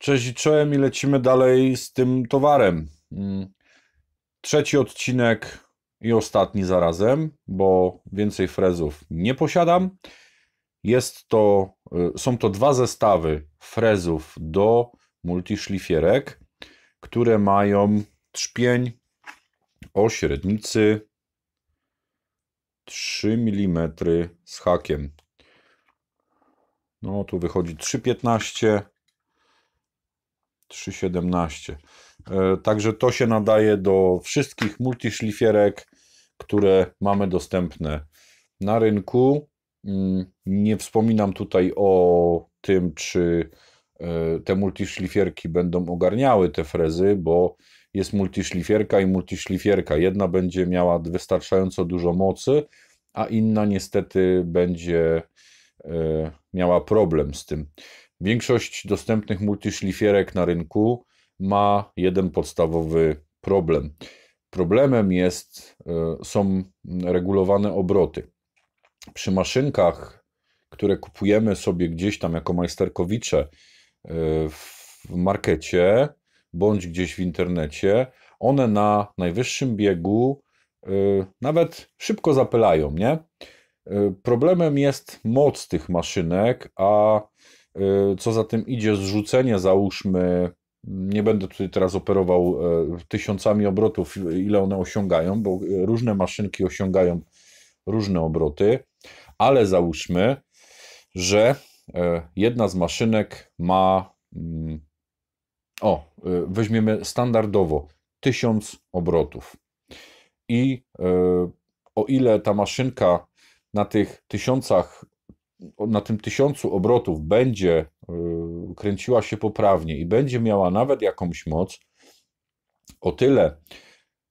Cześć i czołem i lecimy dalej z tym towarem. Trzeci odcinek i ostatni zarazem, bo więcej frezów nie posiadam. Są to dwa zestawy frezów do multiszlifierek, które mają trzpień o średnicy 3 mm z hakiem. No tu wychodzi 3,15 3,17. Także to się nadaje do wszystkich multiszlifierek, które mamy dostępne na rynku. Nie wspominam tutaj o tym, czy te multiszlifierki będą ogarniały te frezy, bo jest multiszlifierka i multiszlifierka. Jedna będzie miała wystarczająco dużo mocy, a inna niestety będzie miała problem z tym. Większość dostępnych multiszlifierek na rynku ma jeden podstawowy problem. Problemem są regulowane obroty. Przy maszynkach, które kupujemy sobie gdzieś tam jako majsterkowicze w markecie bądź gdzieś w internecie, one na najwyższym biegu nawet szybko zapylają, nie? Problemem jest moc tych maszynek, a co za tym idzie, zrzucenie, załóżmy, nie będę tutaj teraz operował tysiącami obrotów, ile one osiągają, bo różne maszynki osiągają różne obroty, ale załóżmy, że jedna z maszynek ma, weźmiemy standardowo 1000 obrotów i o ile ta maszynka na tych 1000 obrotów będzie kręciła się poprawnie i będzie miała nawet jakąś moc, o tyle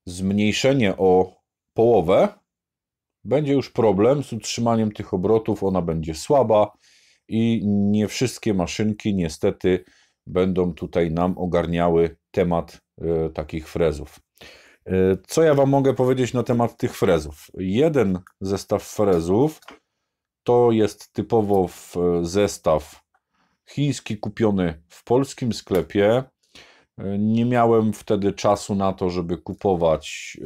zmniejszenie o połowę będzie już problem z utrzymaniem tych obrotów, ona będzie słaba i nie wszystkie maszynki niestety będą tutaj nam ogarniały temat takich frezów. Co ja Wam mogę powiedzieć na temat tych frezów? Jeden zestaw frezów to jest typowo zestaw chiński kupiony w polskim sklepie. Nie miałem wtedy czasu na to, żeby kupować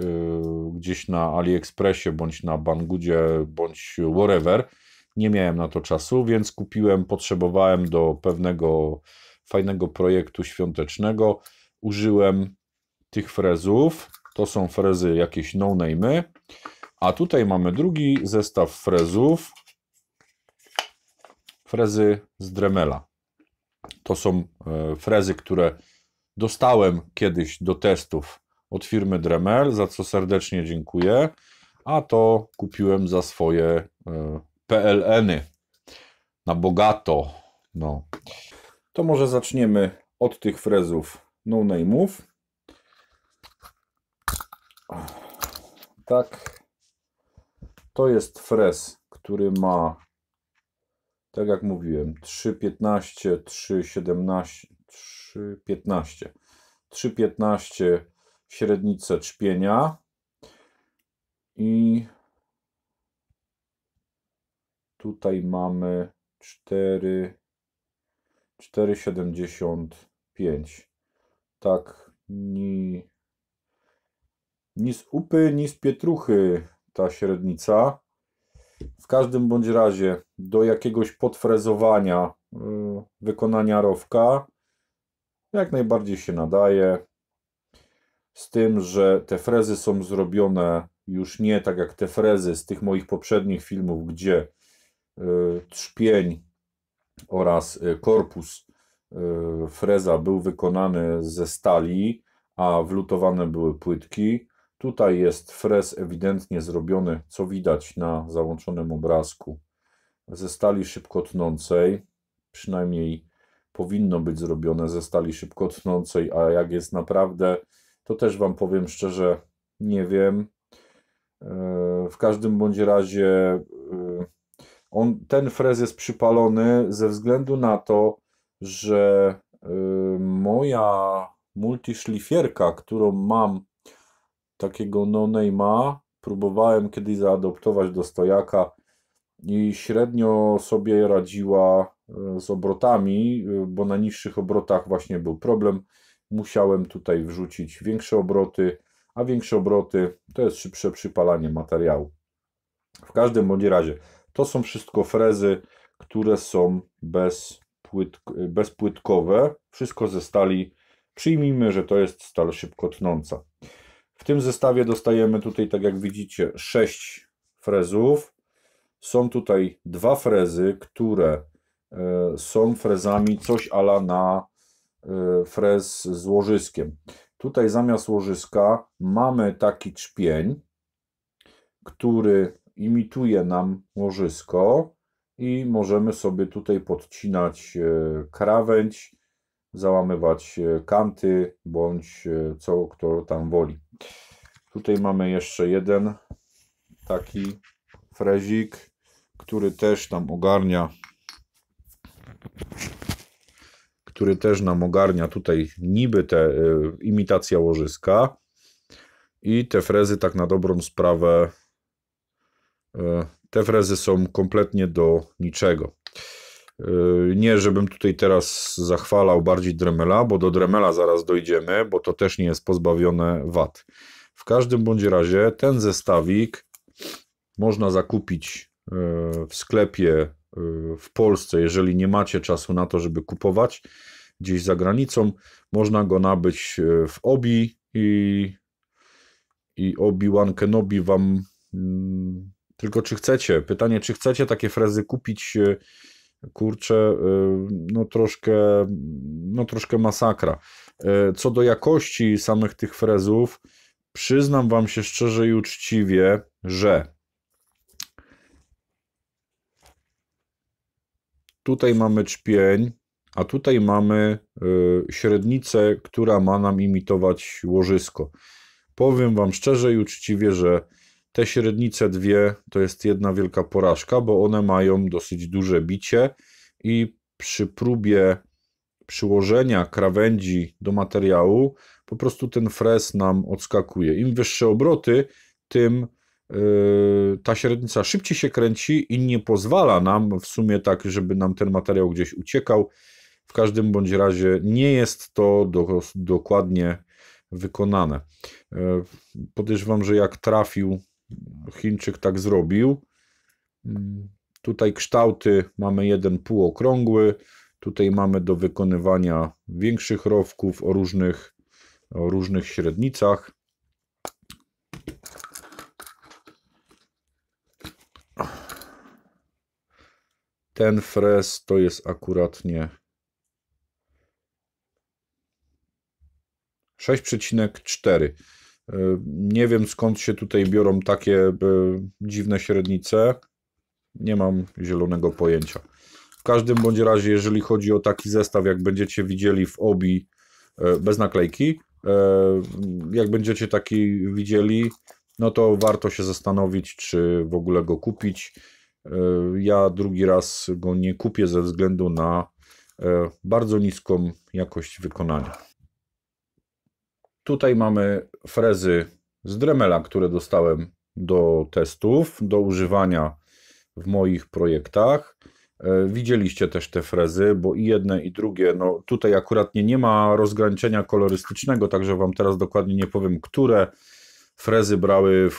gdzieś na AliExpressie, bądź na Banggoodzie, bądź wherever. Nie miałem na to czasu, więc kupiłem, potrzebowałem do pewnego fajnego projektu świątecznego. Użyłem tych frezów. To są frezy jakieś no-name'y. A tutaj mamy drugi zestaw frezów. Frezy z Dremela. To są frezy, które dostałem kiedyś do testów od firmy Dremel, za co serdecznie dziękuję, a to kupiłem za swoje PLN-y na bogato. No. To może zaczniemy od tych frezów no-name'ów. Tak, to jest frez, który ma, tak jak mówiłem, 3,15, 3,17, 3,15 średnicę trzpienia i tutaj mamy 4,75. Tak, ni z upy, ni z pietruchy ta średnica. W każdym bądź razie do jakiegoś podfrezowania, wykonania rowka jak najbardziej się nadaje, z tym, że te frezy są zrobione już nie tak jak te frezy z tych moich poprzednich filmów, gdzie trzpień oraz korpus freza był wykonany ze stali, a wlutowane były płytki. Tutaj jest frez ewidentnie zrobiony, co widać na załączonym obrazku, ze stali szybkotnącej, przynajmniej powinno być zrobione ze stali szybkotnącej, a jak jest naprawdę, to też Wam powiem szczerze, nie wiem. W każdym bądź razie ten frez jest przypalony ze względu na to, że moja multiszlifierka, którą mam, takiego no-name'a, próbowałem kiedyś zaadoptować do stojaka i średnio sobie radziła z obrotami, bo na niższych obrotach właśnie był problem. Musiałem tutaj wrzucić większe obroty, a większe obroty to jest szybsze przypalanie materiału. W każdym bądź razie to są wszystko frezy, które są bezpłytkowe. Wszystko ze stali. Przyjmijmy, że to jest stal szybko tnąca. W tym zestawie dostajemy tutaj, tak jak widzicie, 6 frezów. Są tutaj 2 frezy, które są frezami coś ala na frez z łożyskiem. Tutaj zamiast łożyska mamy taki trzpień, który imituje nam łożysko i możemy sobie tutaj podcinać krawędź, załamywać kanty bądź co kto tam woli. Tutaj mamy jeszcze jeden taki frezik, który też nam ogarnia tutaj niby te imitacja łożyska i te frezy tak na dobrą sprawę te frezy są kompletnie do niczego. Nie, żebym tutaj teraz zachwalał bardziej Dremela, bo do Dremela zaraz dojdziemy, bo to też nie jest pozbawione wad. W każdym bądź razie ten zestawik można zakupić w sklepie w Polsce, jeżeli nie macie czasu na to, żeby kupować gdzieś za granicą. Można go nabyć w Obi i Obi-Wan Kenobi wam... Tylko czy chcecie? Pytanie, czy chcecie takie frezy kupić? Kurczę, no troszkę masakra. Co do jakości samych tych frezów, przyznam wam się szczerze i uczciwie, że tutaj mamy trzpień, a tutaj mamy średnicę, która ma nam imitować łożysko. Powiem wam szczerze i uczciwie, że te średnice dwie to jest jedna wielka porażka, bo one mają dosyć duże bicie i przy próbie przyłożenia krawędzi do materiału po prostu ten frez nam odskakuje. Im wyższe obroty, tym ta średnica szybciej się kręci i nie pozwala nam w sumie tak, żeby nam ten materiał gdzieś uciekał. W każdym bądź razie nie jest to dokładnie wykonane. Podejrzewam, że jak trafił Chińczyk, tak zrobił. Tutaj kształty mamy jeden półokrągły, tutaj mamy do wykonywania większych rowków o różnych średnicach. Ten frez to jest akurat nie 6,4. Nie wiem, skąd się tutaj biorą takie dziwne średnice. Nie mam zielonego pojęcia. W każdym bądź razie, jeżeli chodzi o taki zestaw, jak będziecie widzieli w Obi, bez naklejki, jak będziecie taki widzieli, no to warto się zastanowić, czy w ogóle go kupić. Ja drugi raz go nie kupię ze względu na bardzo niską jakość wykonania. Tutaj mamy frezy z Dremela, które dostałem do testów, do używania w moich projektach. Widzieliście też te frezy, bo i jedne i drugie, no tutaj akurat nie ma rozgraniczenia kolorystycznego, także wam teraz dokładnie nie powiem, które frezy brały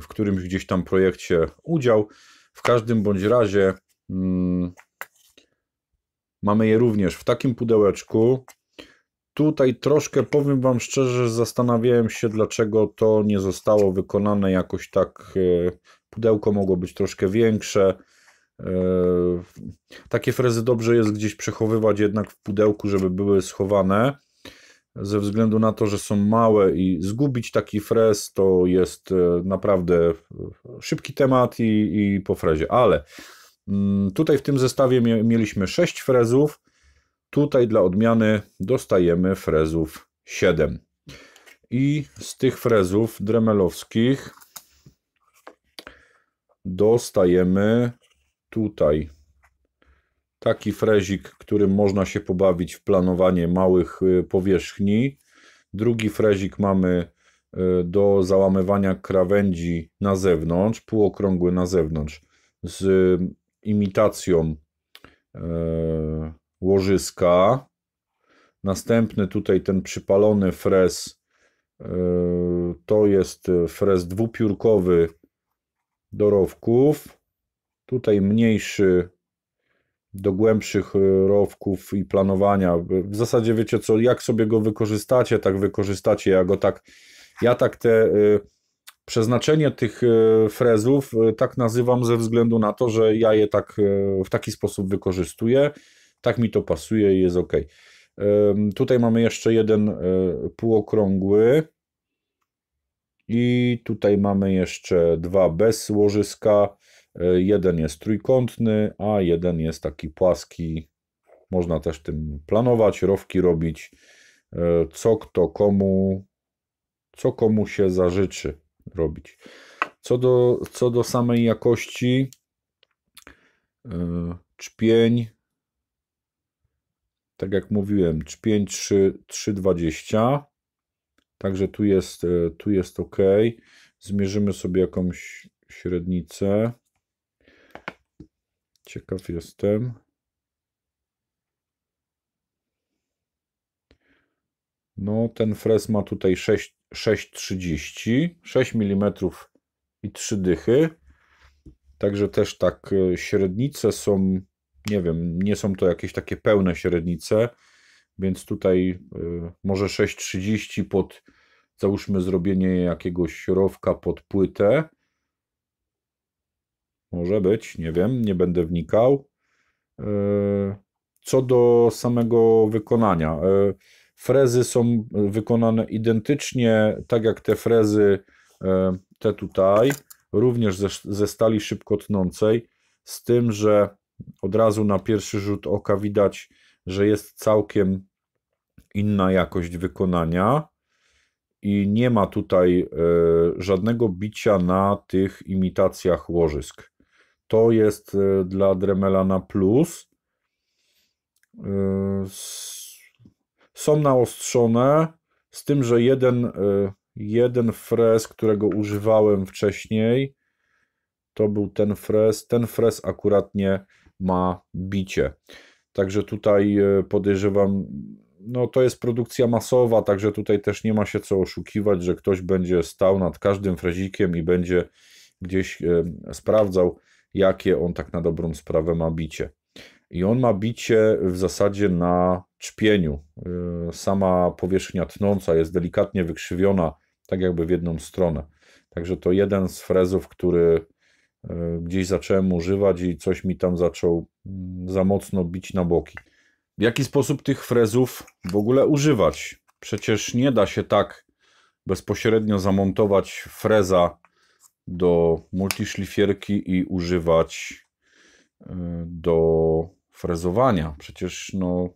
w którymś gdzieś tam projekcie udział. W każdym bądź razie mamy je również w takim pudełeczku. Tutaj troszkę, powiem wam szczerze, zastanawiałem się, dlaczego to nie zostało wykonane jakoś tak. Pudełko mogło być troszkę większe. Takie frezy dobrze jest gdzieś przechowywać jednak w pudełku, żeby były schowane. Ze względu na to, że są małe i zgubić taki frez to jest naprawdę szybki temat i po frezie. Ale tutaj w tym zestawie mieliśmy 6 frezów. Tutaj dla odmiany dostajemy frezów 7. I z tych frezów dremelowskich dostajemy tutaj taki frezik, którym można się pobawić w planowanie małych powierzchni. Drugi frezik mamy do załamywania krawędzi na zewnątrz, półokrągły na zewnątrz z imitacją łożyska. Następny tutaj ten przypalony frez, to jest frez dwupiórkowy do rowków. Tutaj mniejszy do głębszych rowków i planowania. W zasadzie wiecie co, jak sobie go wykorzystacie, tak wykorzystacie. Przeznaczenie tych frezów tak nazywam ze względu na to, że ja je tak w taki sposób wykorzystuję. Tak mi to pasuje i jest ok. Tutaj mamy jeszcze jeden półokrągły. I tutaj mamy jeszcze dwa bez łożyska. Jeden jest trójkątny, a jeden jest taki płaski. Można też tym planować, rowki robić. Co komu się zażyczy robić. Co do samej jakości, czpień, tak jak mówiłem, czpień 3,20, także tu jest ok. Zmierzymy sobie jakąś średnicę, ciekaw jestem. No, ten frez ma tutaj 6 mm i 3 dychy. Także też tak średnice są, nie wiem, nie są to jakieś takie pełne średnice, więc tutaj może 6,30 pod, załóżmy, zrobienie jakiegoś rowka pod płytę. Może być, nie wiem, nie będę wnikał. Co do samego wykonania. Frezy są wykonane identycznie, tak jak te frezy, te tutaj, również ze stali szybkotnącej, z tym, że od razu na pierwszy rzut oka widać, że jest całkiem inna jakość wykonania i nie ma tutaj żadnego bicia na tych imitacjach łożysk. To jest dla Dremela na plus. Są naostrzone, z tym, że jeden frez, którego używałem wcześniej, to był ten frez. Ten frez akurat nie ma bicie. Także tutaj podejrzewam, no to jest produkcja masowa, także tutaj też nie ma się co oszukiwać, że ktoś będzie stał nad każdym frezikiem i będzie gdzieś sprawdzał, jakie on tak na dobrą sprawę ma bicie. I on ma bicie w zasadzie na czpieniu. Sama powierzchnia tnąca jest delikatnie wykrzywiona, tak jakby w jedną stronę. Także to jeden z frezów, który gdzieś zacząłem używać i coś mi tam zaczął za mocno bić na boki. W jaki sposób tych frezów w ogóle używać? Przecież nie da się tak bezpośrednio zamontować freza do multiszlifierki i używać do frezowania. Przecież no,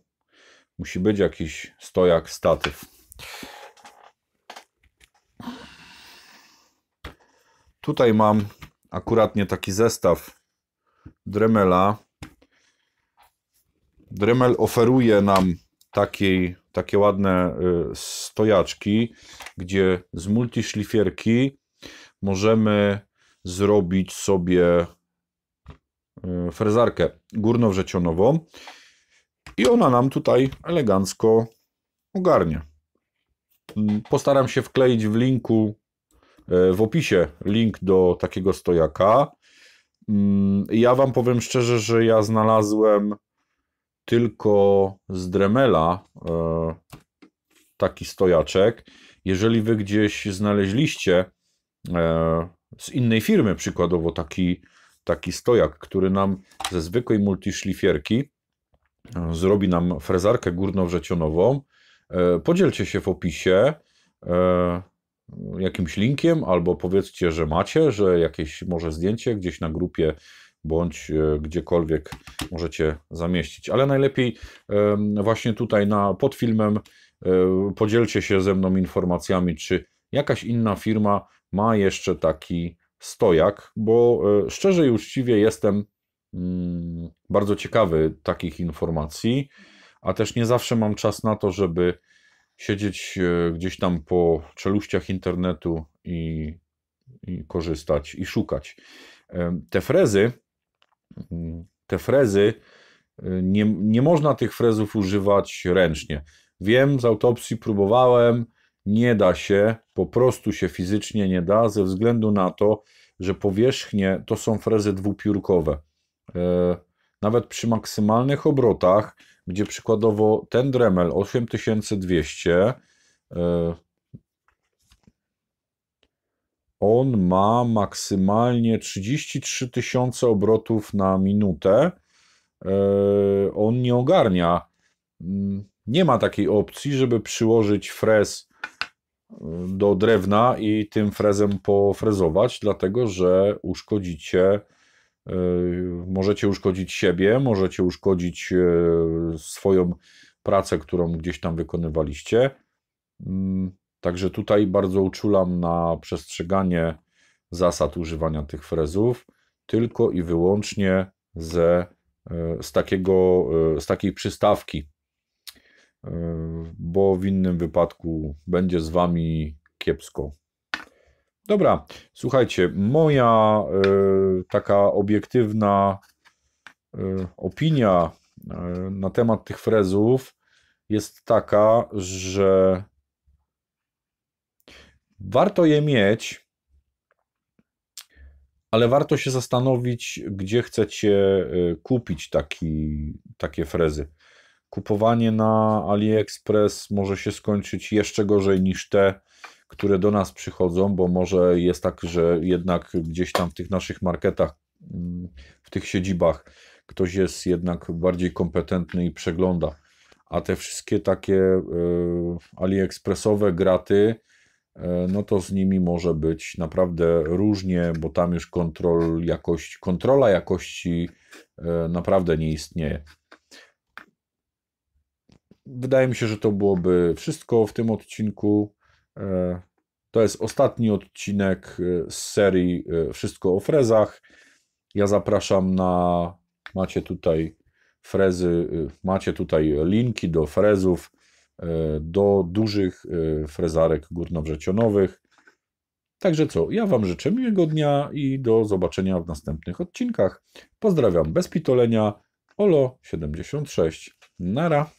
musi być jakiś stojak, statyw. Tutaj mam akuratnie taki zestaw Dremela. Dremel oferuje nam takie ładne stojaczki, gdzie z multiszlifierki możemy zrobić sobie frezarkę górnowrzecionową i ona nam tutaj elegancko ogarnie. Postaram się wkleić w linku, w opisie, link do takiego stojaka. Ja Wam powiem szczerze, że ja znalazłem tylko z Dremela taki stojaczek. Jeżeli Wy gdzieś znaleźliście z innej firmy przykładowo taki stojak, który nam ze zwykłej multiszlifierki zrobi nam frezarkę górnowrzecionową, podzielcie się w opisie jakimś linkiem, albo powiedzcie, że macie, że jakieś może zdjęcie gdzieś na grupie, bądź gdziekolwiek możecie zamieścić. Ale najlepiej właśnie tutaj pod filmem podzielcie się ze mną informacjami, czy jakaś inna firma ma jeszcze taki stojak, bo szczerze i uczciwie jestem bardzo ciekawy takich informacji, a też nie zawsze mam czas na to, żeby siedzieć gdzieś tam po czeluściach internetu i korzystać i szukać. Te frezy nie można tych frezów używać ręcznie. Wiem, z autopsji próbowałem, nie da się, po prostu się fizycznie nie da, ze względu na to, że powierzchnie to są frezy dwupiórkowe. Nawet przy maksymalnych obrotach, gdzie przykładowo ten Dremel 8200, on ma maksymalnie 33 tysiące obrotów na minutę. On nie ogarnia. Nie ma takiej opcji, żeby przyłożyć frez do drewna i tym frezem pofrezować, dlatego że uszkodzicie, możecie uszkodzić siebie, możecie uszkodzić swoją pracę, którą gdzieś tam wykonywaliście. Także tutaj bardzo uczulam na przestrzeganie zasad używania tych frezów, tylko i wyłącznie z takiej przystawki, bo w innym wypadku będzie z Wami kiepsko. Dobra, słuchajcie, moja taka obiektywna opinia na temat tych frezów jest taka, że warto je mieć, ale warto się zastanowić, gdzie chcecie kupić takie frezy. Kupowanie na AliExpress może się skończyć jeszcze gorzej niż te, które do nas przychodzą, bo może jest tak, że jednak gdzieś tam w tych naszych marketach, w tych siedzibach ktoś jest jednak bardziej kompetentny i przegląda. A te wszystkie takie AliExpressowe graty, no to z nimi może być naprawdę różnie, bo tam już kontrola jakości naprawdę nie istnieje. Wydaje mi się, że to byłoby wszystko w tym odcinku. To jest ostatni odcinek z serii Wszystko o frezach. Ja zapraszam na... Macie tutaj frezy, macie tutaj linki do frezów, do dużych frezarek górnowrzecionowych. Także co, ja Wam życzę miłego dnia i do zobaczenia w następnych odcinkach. Pozdrawiam bez pitolenia. Olo76. Nara.